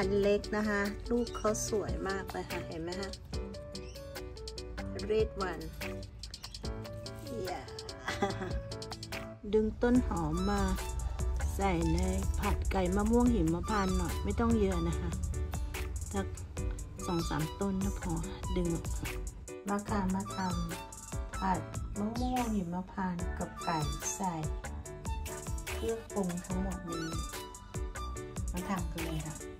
านเล็กนะคะลูกเขาสวยมากเลยค่ะเห็นไหมคะ Red one ดึงต้นหอมมาใส่ในผัดไก่มะม่วงหิมพานต์หน่อยไม่ต้องเยอะนะคะสัก 2-3 ต้นนะพอดึงออกมาค่ะมาทำผัดมะม่วงหิมพานต์กับไก่ใส่เครื่องปรุงทั้งหมดนี้มาทำกันเลยค่ะ